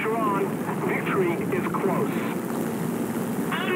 pressure on. Victory is close. On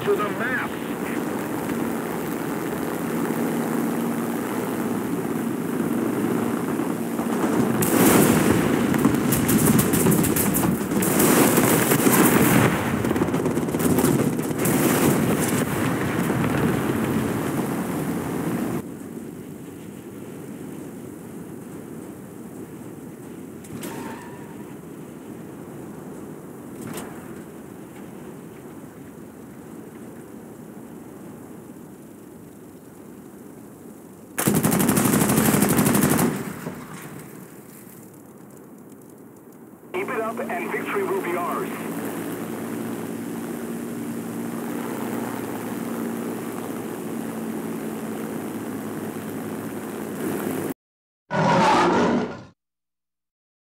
to the map. Keep it up and victory will be ours.